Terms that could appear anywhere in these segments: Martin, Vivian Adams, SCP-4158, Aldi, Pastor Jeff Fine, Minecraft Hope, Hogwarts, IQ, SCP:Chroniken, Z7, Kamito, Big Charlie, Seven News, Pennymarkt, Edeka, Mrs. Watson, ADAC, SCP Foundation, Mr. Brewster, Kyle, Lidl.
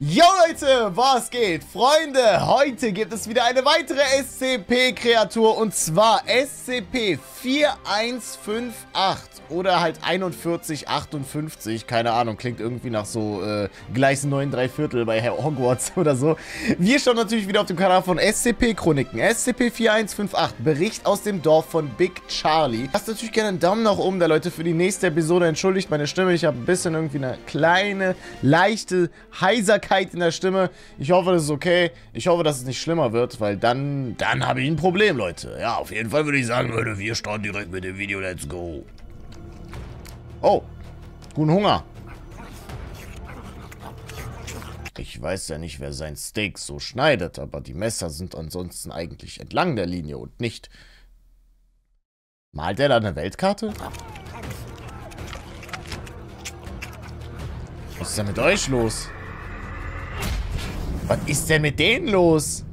Yo Leute, was geht? Freunde, heute gibt es wieder eine weitere SCP-Kreatur und zwar SCP-4158 oder halt 4158, keine Ahnung, klingt irgendwie nach so Gleis 9 3/4 bei Herr Hogwarts oder so. Wir schauen natürlich wieder auf dem Kanal von SCP Chroniken, SCP-4158, Bericht aus dem Dorf von Big Charlie. Lasst natürlich gerne einen Daumen nach oben da, Leute, für die nächste Episode. Entschuldigt meine Stimme, ich habe ein bisschen irgendwie eine kleine, leichte Heiserkeit in der Stimme. Ich hoffe, das ist okay. Ich hoffe, dass es nicht schlimmer wird, weil dann habe ich ein Problem, Leute. Ja, auf jeden Fall würde ich sagen, Leute, wir starten direkt mit dem Video. Let's go. Oh, guten Hunger. Ich weiß ja nicht, wer sein Steak so schneidet, aber die Messer sind ansonsten eigentlich entlang der Linie und nicht... Malt er da eine Weltkarte? Was ist denn mit euch los? Was ist denn mit denen los?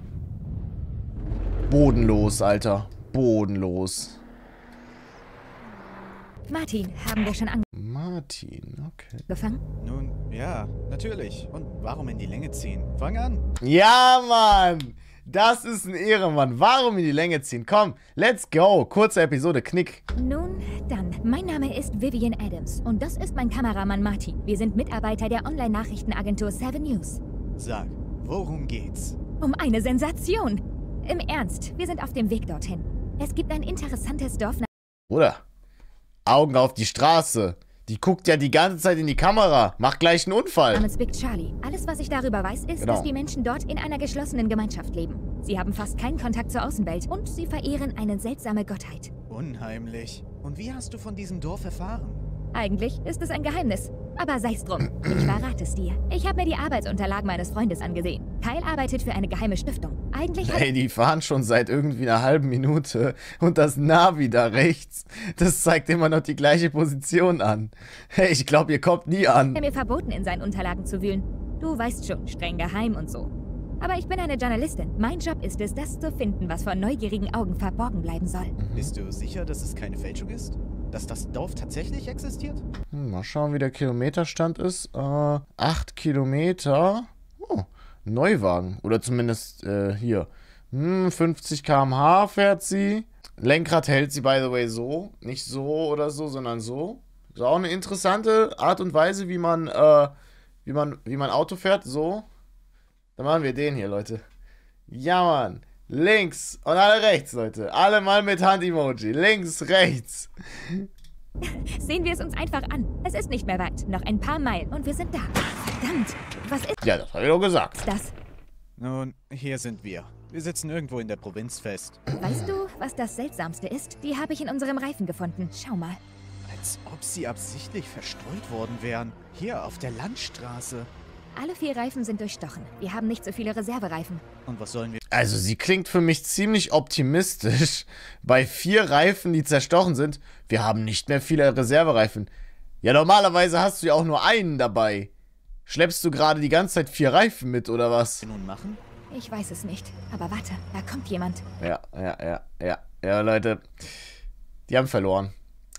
Bodenlos, Alter. Bodenlos. Martin, haben wir schon angefangen? Martin, okay. Gefangen? Nun, ja, natürlich. Und warum in die Länge ziehen? Fang an. Ja, Mann. Das ist ein Ehrenmann. Warum in die Länge ziehen? Komm, let's go. Kurze Episode, Knick. Nun, dann. Mein Name ist Vivian Adams. Und das ist mein Kameramann Martin. Wir sind Mitarbeiter der Online-Nachrichtenagentur Seven News. Sag. Worum geht's? Um eine Sensation. Im Ernst, wir sind auf dem Weg dorthin. Es gibt ein interessantes Dorf... Oder? Augen auf die Straße. Die guckt ja die ganze Zeit in die Kamera. Macht gleich einen Unfall. Namens Big Charlie. Alles, was ich darüber weiß, ist, dass die Menschen dort in einer geschlossenen Gemeinschaft leben. Sie haben fast keinen Kontakt zur Außenwelt und sie verehren eine seltsame Gottheit. Unheimlich. Und wie hast du von diesem Dorf erfahren? Eigentlich ist es ein Geheimnis. Aber sei's drum, ich verrate es dir. Ich habe mir die Arbeitsunterlagen meines Freundes angesehen. Kyle arbeitet für eine geheime Stiftung. Eigentlich... Hey, die fahren schon seit irgendwie einer halben Minute und das Navi da rechts, das zeigt immer noch die gleiche Position an. Hey, ich glaube, ihr kommt nie an. Er mir verboten, in seinen Unterlagen zu wühlen. Du weißt schon, streng geheim und so. Aber ich bin eine Journalistin. Mein Job ist es, das zu finden, was vor neugierigen Augen verborgen bleiben soll. Bist du sicher, dass es keine Fälschung ist? Dass das Dorf tatsächlich existiert? Hm, mal schauen, wie der Kilometerstand ist. 8 Kilometer. Oh, Neuwagen. Oder zumindest hier. 50 km/h fährt sie. Lenkrad hält sie, by the way, so. Nicht so oder so, sondern so. Ist auch eine interessante Art und Weise, wie man Auto fährt. So. Dann machen wir den hier, Leute. Ja, Mann. Links und alle rechts, Leute. Alle mal mit Hand-Emoji. Links, rechts. Sehen wir es uns einfach an. Es ist nicht mehr weit. Noch ein paar Meilen und wir sind da. Verdammt, was ist... Ja, das habe ich doch gesagt. Das. Nun, hier sind wir. Wir sitzen irgendwo in der Provinz fest. Weißt du, was das Seltsamste ist? Die habe ich in unserem Reifen gefunden. Schau mal. Als ob sie absichtlich verstreut worden wären. Hier auf der Landstraße. Alle 4 Reifen sind durchstochen. Wir haben nicht so viele Reservereifen. Und was sollen wir... Also sie klingt für mich ziemlich optimistisch. Bei 4 Reifen, die zerstochen sind, wir haben nicht mehr viele Reservereifen. Ja, normalerweise hast du ja auch nur einen dabei. Schleppst du gerade die ganze Zeit 4 Reifen mit, oder was? Nun machen? Ich weiß es nicht. Aber warte, da kommt jemand. Ja, Leute. Die haben verloren.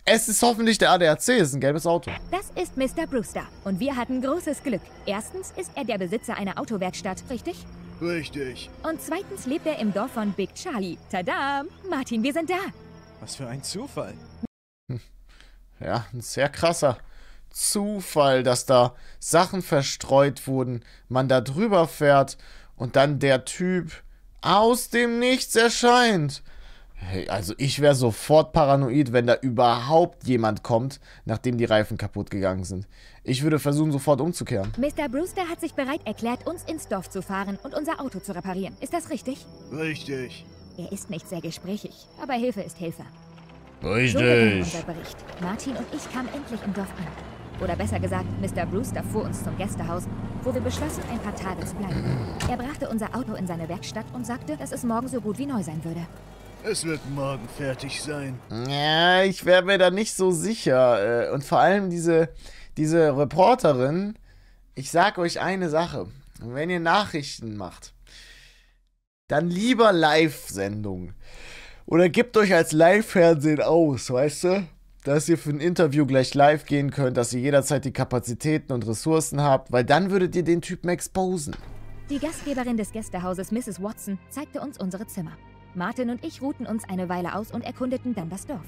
Es ist hoffentlich der ADAC, es ist ein gelbes Auto. Das ist Mr. Brewster und wir hatten großes Glück. Erstens ist er der Besitzer einer Autowerkstatt, richtig? Richtig. Und zweitens lebt er im Dorf von Big Charlie. Tada! Martin, wir sind da. Was für ein Zufall. Ja, ein sehr krasser Zufall, dass da Sachen verstreut wurden, man da drüber fährt und dann der Typ aus dem Nichts erscheint. Hey, also ich wäre sofort paranoid, wenn da überhaupt jemand kommt, nachdem die Reifen kaputt gegangen sind. Ich würde versuchen, sofort umzukehren. Mr. Brewster hat sich bereit erklärt, uns ins Dorf zu fahren und unser Auto zu reparieren. Ist das richtig? Richtig. Er ist nicht sehr gesprächig, aber Hilfe ist Hilfe. Richtig. So beginnt unser Bericht. Martin und ich kamen endlich im Dorf an. Oder besser gesagt, Mr. Brewster fuhr uns zum Gästehaus, wo wir beschlossen, ein paar Tage zu bleiben. Er brachte unser Auto in seine Werkstatt und sagte, dass es morgen so gut wie neu sein würde. Es wird morgen fertig sein. Ja, ich wäre mir da nicht so sicher. Und vor allem diese Reporterin, ich sag euch eine Sache. Wenn ihr Nachrichten macht, dann lieber Live-Sendung. Oder gebt euch als Live-Fernsehen aus, weißt du? dass ihr für ein Interview gleich live gehen könnt, dass ihr jederzeit die Kapazitäten und Ressourcen habt, weil dann würdet ihr den Typen exposen. Die Gastgeberin des Gästehauses, Mrs. Watson, zeigte uns unsere Zimmer. Martin und ich ruhten uns eine Weile aus und erkundeten dann das Dorf.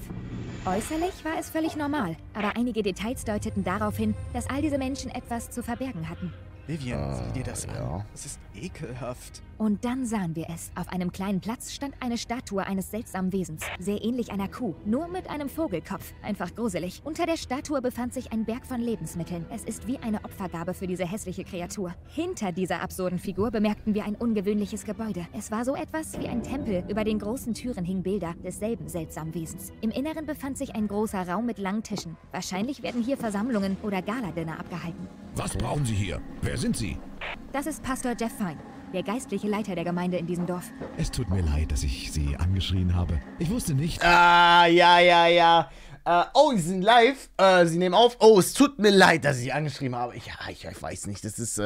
Äußerlich war es völlig normal, aber einige Details deuteten darauf hin, dass all diese Menschen etwas zu verbergen hatten. Vivian, sieh dir das an. Es ist ekelhaft. Und dann sahen wir es. Auf einem kleinen Platz stand eine Statue eines seltsamen Wesens, sehr ähnlich einer Kuh, nur mit einem Vogelkopf. Einfach gruselig. Unter der Statue befand sich ein Berg von Lebensmitteln. Es ist wie eine Opfergabe für diese hässliche Kreatur. Hinter dieser absurden Figur bemerkten wir ein ungewöhnliches Gebäude. Es war so etwas wie ein Tempel. Über den großen Türen hingen Bilder desselben seltsamen Wesens. Im Inneren befand sich ein großer Raum mit langen Tischen. Wahrscheinlich werden hier Versammlungen oder Galadinner abgehalten. Was brauchen Sie hier? Wer sind Sie? Das ist Pastor Jeff Fine, der geistliche Leiter der Gemeinde in diesem Dorf. Es tut mir leid, dass ich Sie angeschrien habe. Ich wusste nicht... oh, Sie sind live. Sie nehmen auf. Oh, es tut mir leid, dass ich Sie angeschrieben habe. Ich weiß nicht. Das ist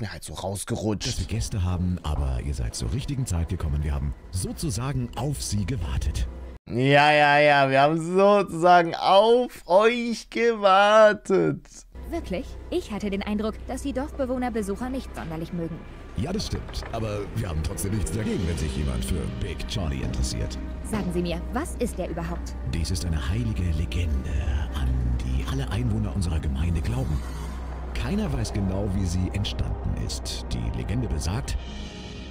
mir halt so rausgerutscht. Dass wir Gäste haben, aber ihr seid zur richtigen Zeit gekommen. Wir haben sozusagen auf Sie gewartet. Ja. Wir haben sozusagen auf euch gewartet. Wirklich? Ich hatte den Eindruck, dass die Dorfbewohner Besucher nicht sonderlich mögen. Ja, das stimmt. Aber wir haben trotzdem nichts dagegen, wenn sich jemand für Big Charlie interessiert. Sagen Sie mir, was ist er überhaupt? Dies ist eine heilige Legende, an die alle Einwohner unserer Gemeinde glauben. Keiner weiß genau, wie sie entstanden ist. Die Legende besagt,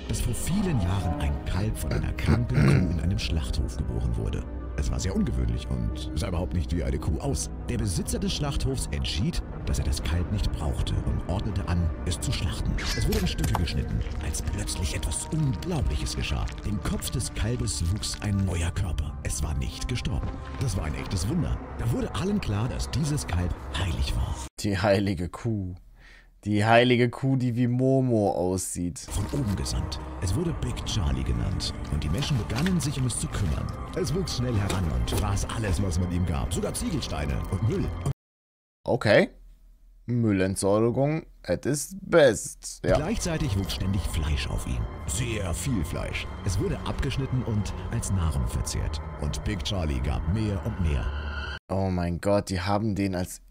dass vor vielen Jahren ein Kalb von einer kranken Kuh in einem Schlachthof geboren wurde. Es war sehr ungewöhnlich und sah überhaupt nicht wie eine Kuh aus. Der Besitzer des Schlachthofs entschied, dass er das Kalb nicht brauchte und ordnete an, es zu schlachten. Es wurde in Stücke geschnitten, als plötzlich etwas Unglaubliches geschah. Dem Kopf des Kalbes wuchs ein neuer Körper. Es war nicht gestorben. Das war ein echtes Wunder. Da wurde allen klar, dass dieses Kalb heilig war. Die heilige Kuh. Die heilige Kuh, die wie Momo aussieht. Von oben gesandt. Es wurde Big Charlie genannt. Und die Menschen begannen, sich um es zu kümmern. Es wuchs schnell heran und fraß alles, was man ihm gab. Sogar Ziegelsteine und Müll. Okay. Müllentsorgung at its best. Ja. Gleichzeitig wuchs ständig Fleisch auf ihm. Sehr viel Fleisch. Es wurde abgeschnitten und als Nahrung verzehrt. Und Big Charlie gab mehr und mehr. Oh mein Gott, die haben den als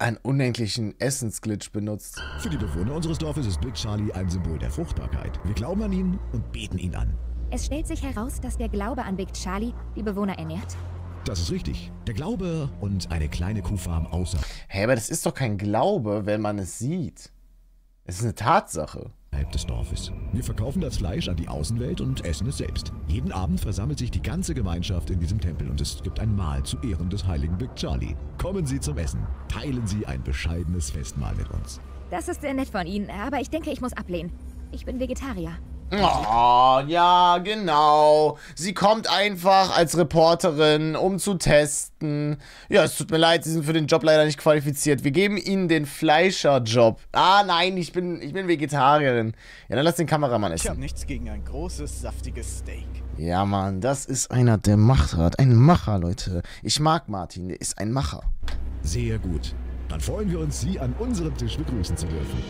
einen unendlichen Essensglitch benutzt. Für die Bewohner unseres Dorfes ist Big Charlie ein Symbol der Fruchtbarkeit. Wir glauben an ihn und beten ihn an. Es stellt sich heraus, dass der Glaube an Big Charlie die Bewohner ernährt. Das ist richtig. Der Glaube und eine kleine Kuhfarm außer... Hey, aber das ist doch kein Glaube, wenn man es sieht. Es ist eine Tatsache. Halb des Dorfes. Wir verkaufen das Fleisch an die Außenwelt und essen es selbst. Jeden Abend versammelt sich die ganze Gemeinschaft in diesem Tempel und es gibt ein Mahl zu Ehren des heiligen Big Charlie. Kommen Sie zum Essen. Teilen Sie ein bescheidenes Festmahl mit uns. Das ist sehr nett von Ihnen, aber ich denke, ich muss ablehnen. Ich bin Vegetarier. Oh, ja, genau. Sie kommt einfach als Reporterin, um zu testen. Ja, es tut mir leid, Sie sind für den Job leider nicht qualifiziert. Wir geben Ihnen den Fleischerjob. Ah, nein, ich bin Vegetarierin. Ja, dann lass den Kameramann essen. Ich habe nichts gegen ein großes, saftiges Steak. Ja, Mann, das ist einer, der Macht hat. Ein Macher, Leute. Ich mag Martin, der ist ein Macher. Sehr gut. Dann freuen wir uns, Sie an unserem Tisch begrüßen zu dürfen.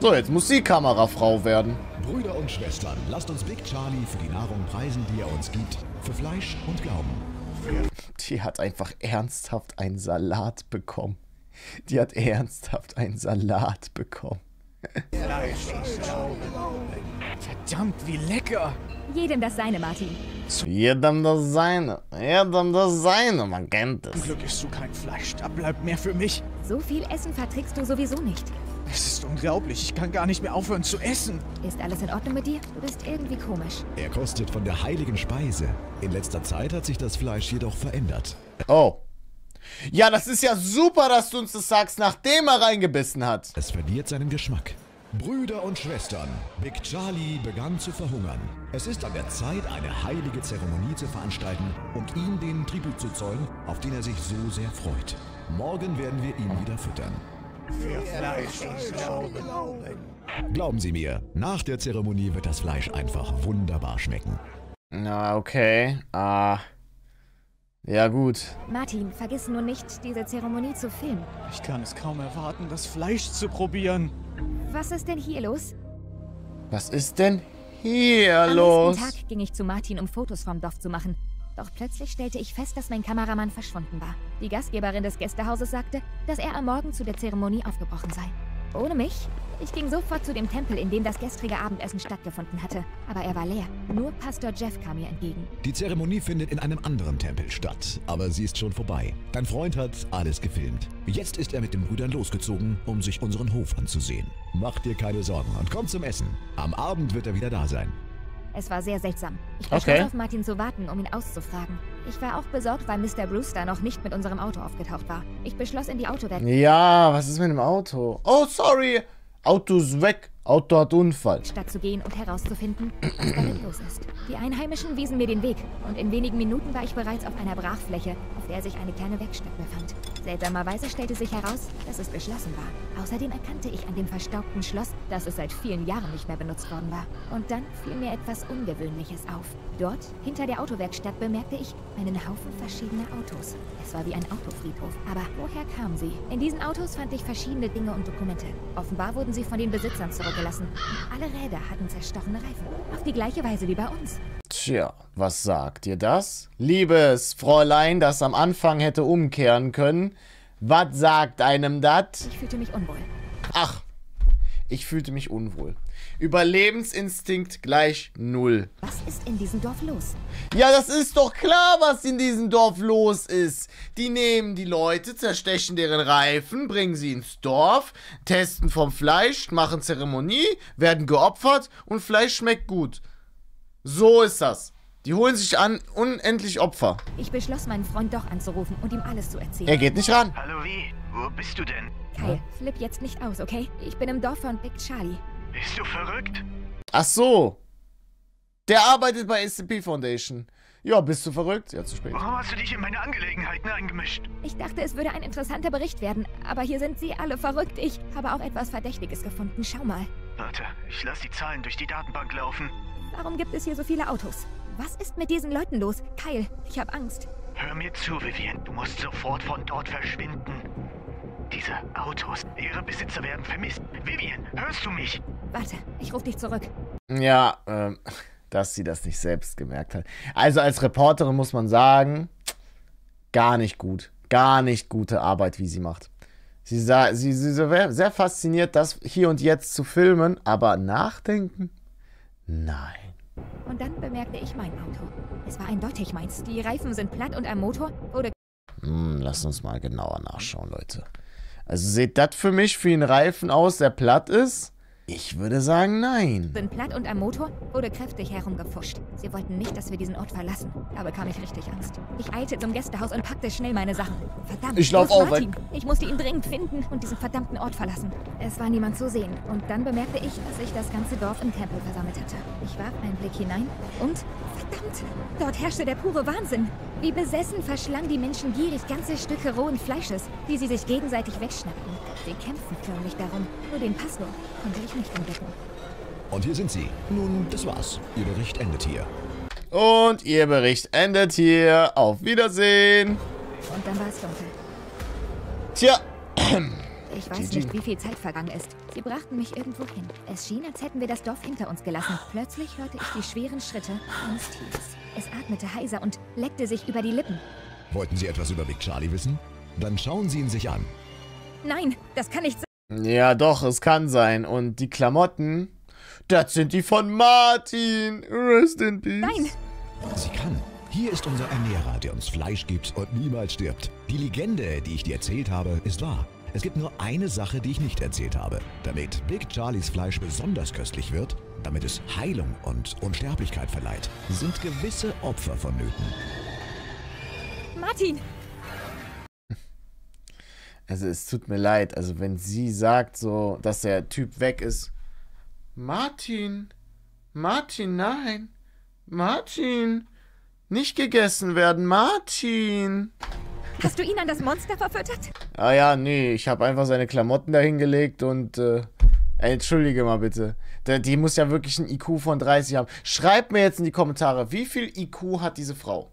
So, jetzt muss sie Kamerafrau werden. Brüder und Schwestern, lasst uns Big Charlie für die Nahrung preisen, die er uns gibt. Für Fleisch und Glauben. Die hat einfach ernsthaft einen Salat bekommen. Fleisch und Glauben. Verdammt, wie lecker. Jedem das Seine, Martin. Jedem das Seine, man kennt es. Zum Glück isst du kein Fleisch, da bleibt mehr für mich. So viel Essen verträgst du sowieso nicht. Es ist unglaublich, ich kann gar nicht mehr aufhören zu essen. Ist alles in Ordnung mit dir? Du bist irgendwie komisch. Er kostet von der heiligen Speise. In letzter Zeit hat sich das Fleisch jedoch verändert. Oh. Ja, das ist ja super, dass du uns das sagst, nachdem er reingebissen hat. Es verliert seinen Geschmack. Brüder und Schwestern, Big Charlie begann zu verhungern. Es ist an der Zeit, eine heilige Zeremonie zu veranstalten und ihm den Tribut zu zollen, auf den er sich so sehr freut. Morgen werden wir ihn wieder füttern. Für Fleisch und Glauben. Glauben Sie mir, nach der Zeremonie wird das Fleisch einfach wunderbar schmecken. Na, okay. Ja, gut. Martin, vergiss nur nicht, diese Zeremonie zu filmen. Ich kann es kaum erwarten, das Fleisch zu probieren. Was ist denn hier los? Was ist denn hier los? Am nächsten Tag ging ich zu Martin, um Fotos vom Dorf zu machen. Doch plötzlich stellte ich fest, dass mein Kameramann verschwunden war. Die Gastgeberin des Gästehauses sagte, dass er am Morgen zu der Zeremonie aufgebrochen sei. Ohne mich? Ich ging sofort zu dem Tempel, in dem das gestrige Abendessen stattgefunden hatte. Aber er war leer. Nur Pastor Jeff kam mir entgegen. Die Zeremonie findet in einem anderen Tempel statt, aber sie ist schon vorbei. Dein Freund hat alles gefilmt. Jetzt ist er mit den Brüdern losgezogen, um sich unseren Hof anzusehen. Mach dir keine Sorgen und komm zum Essen. Am Abend wird er wieder da sein. Es war sehr seltsam. Ich beschloss, auf Martin zu warten, um ihn auszufragen. Ich war auch besorgt, weil Mr. Brewster noch nicht mit unserem Auto aufgetaucht war. Ich beschloss, in die Autowerkstatt. Ja, was ist mit dem Auto? Oh, sorry! Auto ist weg. Auto hat Unfall. Statt zu gehen und herauszufinden, was damit los ist. Die Einheimischen wiesen mir den Weg und in wenigen Minuten war ich bereits auf einer Brachfläche, auf der sich eine kleine Werkstatt befand. Seltsamerweise stellte sich heraus, dass es geschlossen war. Außerdem erkannte ich an dem verstaubten Schloss, dass es seit vielen Jahren nicht mehr benutzt worden war. Und dann fiel mir etwas Ungewöhnliches auf. Dort, hinter der Autowerkstatt, bemerkte ich einen Haufen verschiedener Autos. Es war wie ein Autofriedhof. Aber woher kamen sie? In diesen Autos fand ich verschiedene Dinge und Dokumente. Offenbar wurden sie von den Besitzern zurückgelassen. Und alle Räder hatten zerstochene Reifen. Auf die gleiche Weise wie bei uns. Tja, was sagt ihr das? Liebes Fräulein, das am Anfang hätte umkehren können. Was sagt einem das? Ich fühlte mich unwohl. Ach, ich fühlte mich unwohl. Überlebensinstinkt gleich 0. Was ist in diesem Dorf los? Ja, das ist doch klar, was in diesem Dorf los ist. Die nehmen die Leute, zerstechen deren Reifen, bringen sie ins Dorf, testen vom Fleisch, machen Zeremonie, werden geopfert und Fleisch schmeckt gut. So ist das. Die holen sich an unendlich Opfer. Ich beschloss, meinen Freund doch anzurufen und ihm alles zu erzählen. Er geht nicht ran. Hallo, wie? Wo bist du denn? Kyle, flipp jetzt nicht aus, okay? Ich bin im Dorf von Big Charlie. Bist du verrückt? Ach so. Der arbeitet bei SCP Foundation. Ja, bist du verrückt? Ja, zu spät. Warum hast du dich in meine Angelegenheiten eingemischt? Ich dachte, es würde ein interessanter Bericht werden. Aber hier sind sie alle verrückt. Ich habe auch etwas Verdächtiges gefunden. Schau mal. Warte, ich lasse die Zahlen durch die Datenbank laufen. Warum gibt es hier so viele Autos? Was ist mit diesen Leuten los? Kyle, ich habe Angst. Hör mir zu, Vivian. Du musst sofort von dort verschwinden. Diese Autos, ihre Besitzer werden vermisst. Vivian, hörst du mich? Warte, ich rufe dich zurück. Ja, dass sie das nicht selbst gemerkt hat. Also als Reporterin muss man sagen, gar nicht gut. Gar nicht gute Arbeit, wie sie macht. Sie war sehr fasziniert, das hier und jetzt zu filmen, aber nachdenken? Nein. Und dann bemerkte ich mein Auto. Es war eindeutig meins. Die Reifen sind platt und am Motor wurde... lass uns mal genauer nachschauen, Leute. Also seht das für mich wie ein Reifen aus, der platt ist? Ich würde sagen, nein. Bin platt und am Motor wurde kräftig herumgepfuscht. Sie wollten nicht, dass wir diesen Ort verlassen. Da bekam ich richtig Angst. Ich eilte zum Gästehaus und packte schnell meine Sachen. Verdammt, ich laufe auch weg. Ich musste ihn dringend finden und diesen verdammten Ort verlassen. Es war niemand zu sehen. Und dann bemerkte ich, dass sich das ganze Dorf im Tempel versammelt hatte. Ich warf einen Blick hinein und... verdammt, dort herrschte der pure Wahnsinn. Wie besessen verschlangen die Menschen gierig ganze Stücke rohen Fleisches, die sie sich gegenseitig wegschnappten. Sie kämpften förmlich darum. Nur den Pastor konnte ich nicht entdecken. Und hier sind sie. Nun, das war's. Ihr Bericht endet hier. Und ihr Bericht endet hier. Auf Wiedersehen. Und dann war es dunkel. Tja. Ich weiß nicht, wie viel Zeit vergangen ist. Sie brachten mich irgendwo hin. Es schien, als hätten wir das Dorf hinter uns gelassen. Plötzlich hörte ich die schweren Schritte eines Tieres. Es atmete heiser und leckte sich über die Lippen. Wollten Sie etwas über Big Charlie wissen? Dann schauen Sie ihn sich an. Nein, das kann nicht sein. Ja doch, es kann sein. Und die Klamotten, das sind die von Martin. Rest in peace. Nein. Sie kann. Hier ist unser Ernährer, der uns Fleisch gibt und niemals stirbt. Die Legende, die ich dir erzählt habe, ist wahr. Es gibt nur eine Sache, die ich nicht erzählt habe. Damit Big Charlies Fleisch besonders köstlich wird, damit es Heilung und Unsterblichkeit verleiht, sind gewisse Opfer vonnöten. Martin! Also es tut mir leid, also wenn sie sagt so, dass der Typ weg ist. Martin! Martin, nein! Martin! Nicht gegessen werden, Martin! Hast du ihn an das Monster verfüttert? Ah ja, nee, ich habe einfach seine Klamotten dahingelegt und, entschuldige mal bitte. Die muss ja wirklich einen IQ von 30 haben. Schreibt mir jetzt in die Kommentare, wie viel IQ hat diese Frau?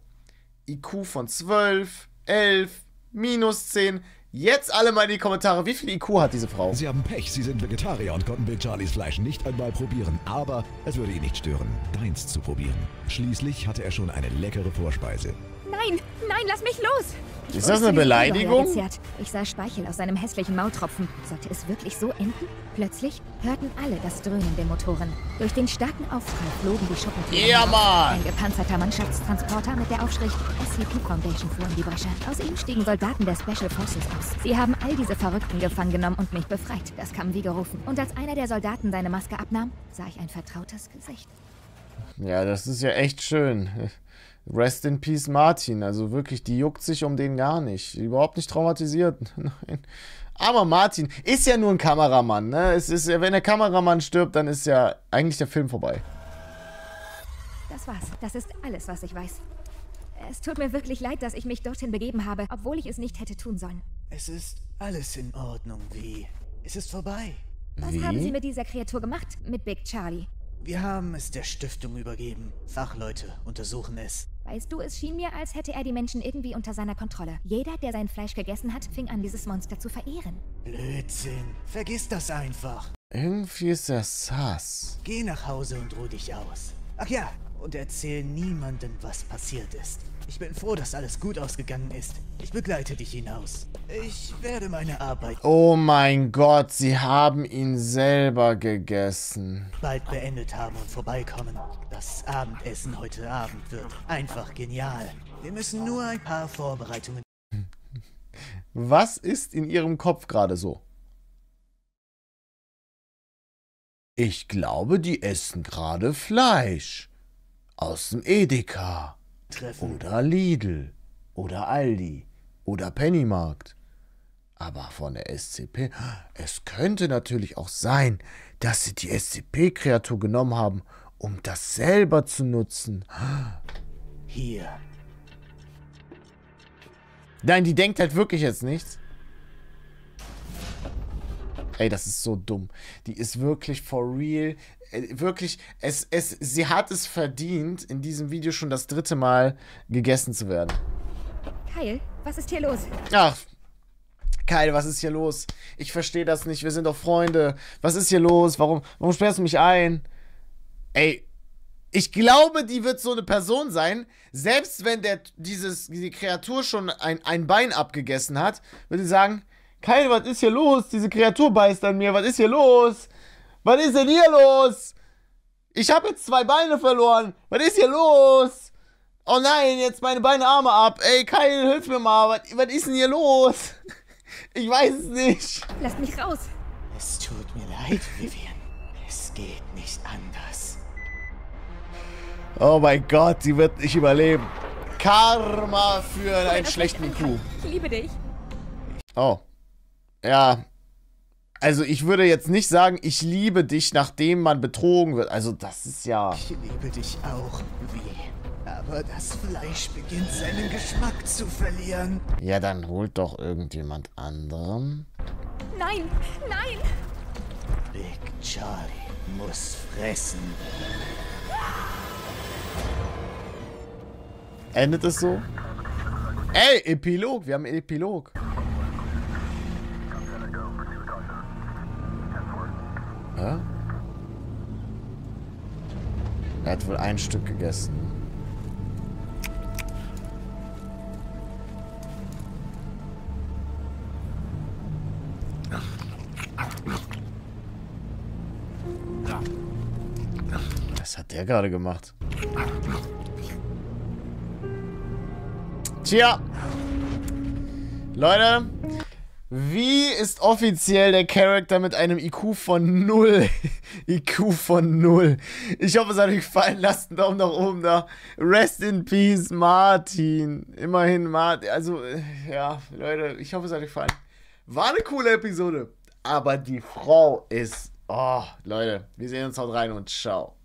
IQ von 12, 11, minus 10. Jetzt alle mal in die Kommentare, wie viel IQ hat diese Frau? Sie haben Pech, sie sind Vegetarier und konnten Big Charlies Fleisch nicht einmal probieren. Aber es würde ihn nicht stören, deins zu probieren. Schließlich hatte er schon eine leckere Vorspeise. Nein, nein, lass mich los! Ist das eine Beleidigung? Ich sah Speichel aus seinem hässlichen Mautropfen. Sollte es wirklich so enden? Plötzlich hörten alle das Dröhnen der Motoren. Durch den starken Aufprall flogen die Schuppentüren. Ja, Mann! Ein gepanzerter Mannschaftstransporter mit der Aufschrift SCP Foundation fuhr in die Bresche. Aus ihm stiegen Soldaten der Special Forces aus. Sie haben all diese Verrückten gefangen genommen und mich befreit. Das kam wie gerufen. Und als einer der Soldaten seine Maske abnahm, sah ich ein vertrautes Gesicht. Ja, das ist ja echt schön. Rest in Peace, Martin. Also wirklich, die juckt sich um den gar nicht. Überhaupt nicht traumatisiert. Nein. Aber Martin ist ja nur ein Kameramann, ne? Es ist, wenn der Kameramann stirbt, dann ist ja eigentlich der Film vorbei. Das war's. Das ist alles, was ich weiß. Es tut mir wirklich leid, dass ich mich dorthin begeben habe, obwohl ich es nicht hätte tun sollen. Es ist alles in Ordnung, wie? Es ist vorbei. Was haben Sie mit dieser Kreatur gemacht? Mit Big Charlie? Wir haben es der Stiftung übergeben. Fachleute untersuchen es. Weißt du, es schien mir, als hätte er die Menschen irgendwie unter seiner Kontrolle. Jeder, der sein Fleisch gegessen hat, fing an, dieses Monster zu verehren. Blödsinn. Vergiss das einfach. Irgendwie ist er sass. Geh nach Hause und ruh dich aus. Ach ja, und erzähl niemandem, was passiert ist. Ich bin froh, dass alles gut ausgegangen ist. Ich begleite dich hinaus. Ich werde meine Arbeit... Oh mein Gott, sie haben ihn selber gegessen. ...bald beendet haben und vorbeikommen. Das Abendessen heute Abend wird einfach genial. Wir müssen nur ein paar Vorbereitungen... Was ist in Ihrem Kopf gerade so? Ich glaube, die essen gerade Fleisch. Aus dem Edeka. Treffen. Oder Lidl. Oder Aldi. Oder Pennymarkt. Aber von der SCP... Es könnte natürlich auch sein, dass sie die SCP-Kreatur genommen haben, um das selber zu nutzen. Hier. Nein, die denkt halt wirklich jetzt nichts. Ey, das ist so dumm. Die ist wirklich for real... Wirklich, sie hat es verdient, in diesem Video schon das 3. Mal gegessen zu werden. Kyle, was ist hier los? Ach, Kyle, was ist hier los? Ich verstehe das nicht, wir sind doch Freunde. Was ist hier los? Warum sperrst du mich ein? Ey, ich glaube, die wird so eine Person sein, selbst wenn die Kreatur schon ein Bein abgegessen hat, würde sie sagen, Kyle, was ist hier los? Diese Kreatur beißt an mir, was ist hier los? Was ist denn hier los? Ich habe jetzt 2 Beine verloren. Was ist hier los? Oh nein, jetzt meine Beine, Arme ab. Ey, Kyle, hilf mir mal. Was ist denn hier los? Ich weiß es nicht. Lass mich raus. Es tut mir leid, Vivian. Es geht nicht anders. Oh mein Gott, sie wird nicht überleben. Karma für einen schlechten Kuh. Ich liebe dich. Oh. Ja. Also ich würde jetzt nicht sagen, ich liebe dich, nachdem man betrogen wird. Also das ist ja... Ich liebe dich auch, wie? Aber das Fleisch beginnt seinen Geschmack zu verlieren. Ja, dann holt doch irgendjemand anderen. Nein, nein! Big Charlie muss fressen. Endet es so? Ey, Epilog, wir haben einen Epilog. Er hat wohl ein Stück gegessen. Was hat der gerade gemacht? Tja. Leute. Wie ist offiziell der Charakter mit einem IQ von 0? IQ von 0. Ich hoffe, es hat euch gefallen. Lasst einen Daumen nach oben da. Rest in Peace, Martin. Immerhin, Martin. Also, ja, Leute, ich hoffe, es hat euch gefallen. War eine coole Episode. Aber die Frau ist... Oh, Leute, wir sehen uns, haut rein und ciao.